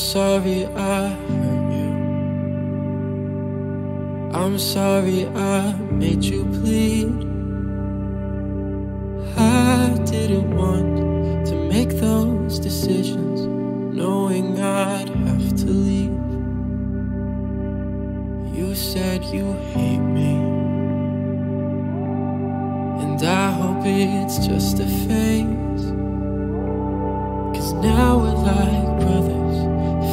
I'm sorry I hurt you. I'm sorry I made you bleed. I didn't want to make those decisions, knowing I'd have to leave. You said you hate me, and I hope it's just a phase, 'cause now we're like brothers,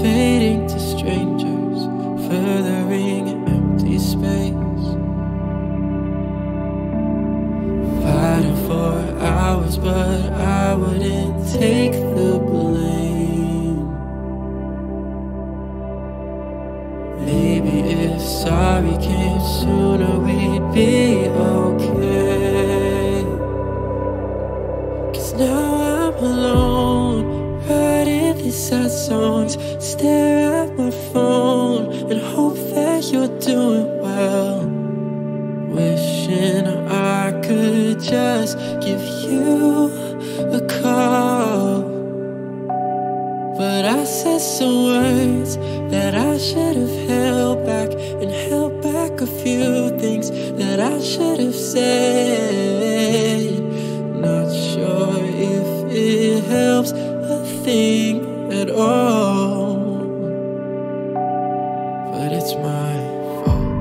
fading to strangers, furthering empty space. Fighting for hours, but I wouldn't take the blame. Maybe if sorry came sooner, we'd be okay. 'Cause now I'm alone, writing these sad songs, stare at my phone and hope that you're doing well. Wishing I could just give you a call, but I said some words that I should have held back, and held back a few things that I should have said. Not sure if it helps thing at all, but it's my fault.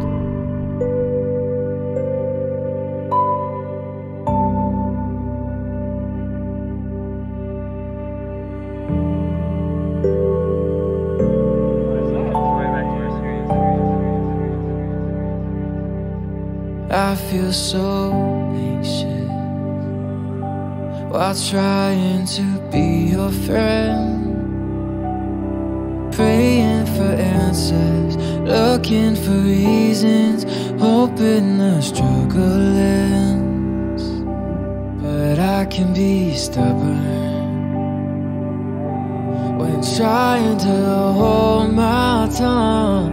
I feel so anxious while trying to be your friend, praying for answers, looking for reasons, hoping the struggle ends. But I can be stubborn when trying to hold my tongue,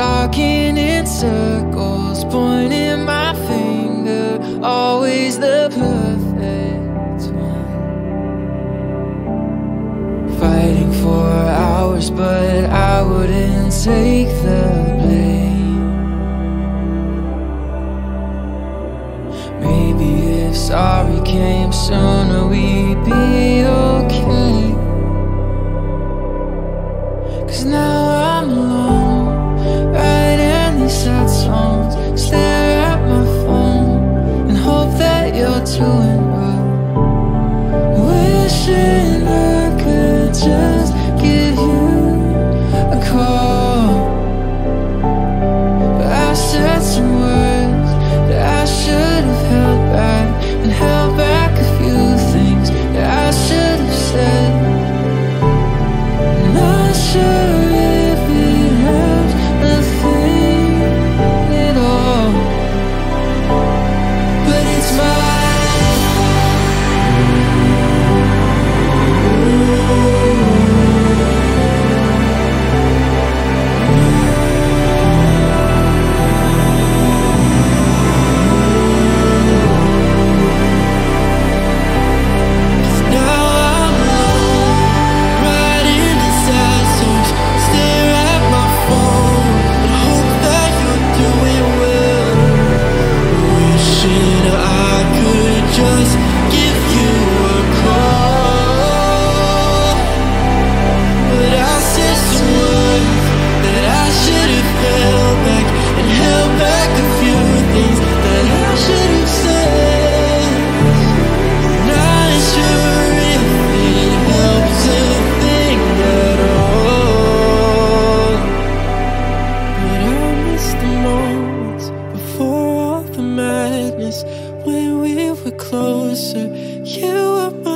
talking in circles, pointing my finger, always the perfect. Fighting for hours, but I wouldn't take the blame. Maybe if sorry came sooner, we'd be okay. 'Cause now I'm alone, writing these sad songs, stare at my phone and hope that you're doing well. Wishing I could just give you a call, but I said some words that I should have held back, and held back a few things that I should have said. I'm not sure if it helps a thing at all, but it's my closer, you are my